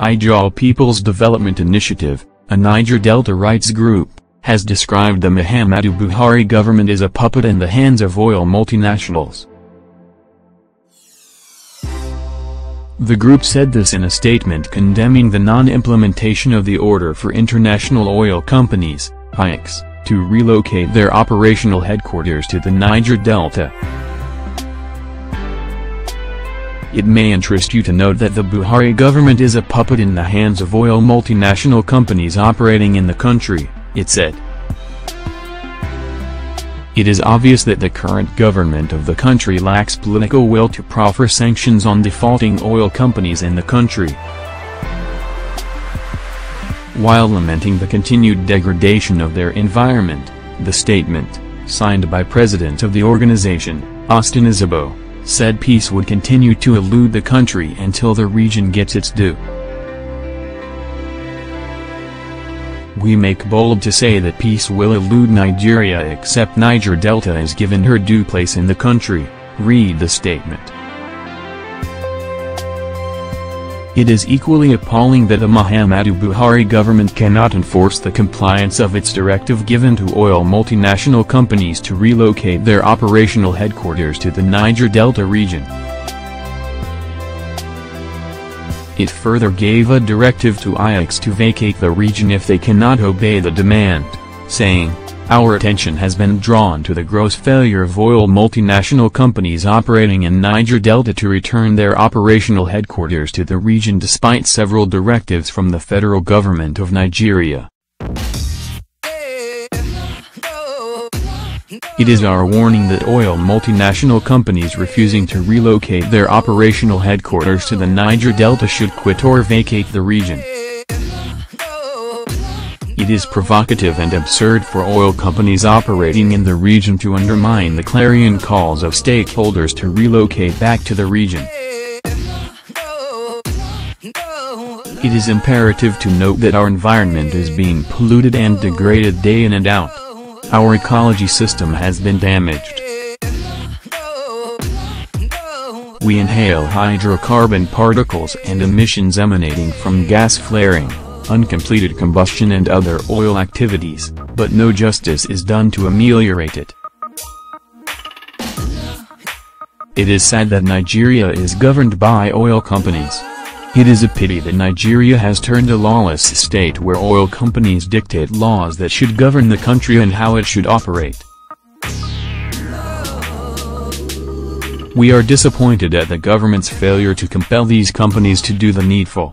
Ijaw People's Development Initiative, a Niger Delta rights group, has described the Muhammadu Buhari government as a puppet in the hands of oil multinationals. The group said this in a statement condemning the non-implementation of the order for international oil companies, IOCs, to relocate their operational headquarters to the Niger Delta. It may interest you to note that the Buhari government is a puppet in the hands of oil multinational companies operating in the country, it said. It is obvious that the current government of the country lacks political will to proffer sanctions on defaulting oil companies in the country. While lamenting the continued degradation of their environment, the statement, signed by President of the organization, Austin Izabo, said peace would continue to elude the country until the region gets its due. We make bold to say that peace will elude Nigeria except Niger Delta is given her due place in the country, read the statement. It is equally appalling that the Muhammadu Buhari government cannot enforce the compliance of its directive given to oil multinational companies to relocate their operational headquarters to the Niger Delta region. It further gave a directive to IOCs to vacate the region if they cannot obey the demand, saying, "Our attention has been drawn to the gross failure of oil multinational companies operating in Niger Delta to return their operational headquarters to the region despite several directives from the federal government of Nigeria. It is our warning that oil multinational companies refusing to relocate their operational headquarters to the Niger Delta should quit or vacate the region. It is provocative and absurd for oil companies operating in the region to undermine the clarion calls of stakeholders to relocate back to the region. It is imperative to note that our environment is being polluted and degraded day in and out. Our ecology system has been damaged. We inhale hydrocarbon particles and emissions emanating from gas flaring, uncompleted combustion and other oil activities, but no justice is done to ameliorate it. It is sad that Nigeria is governed by oil companies. It is a pity that Nigeria has turned a lawless state where oil companies dictate laws that should govern the country and how it should operate. We are disappointed at the government's failure to compel these companies to do the needful.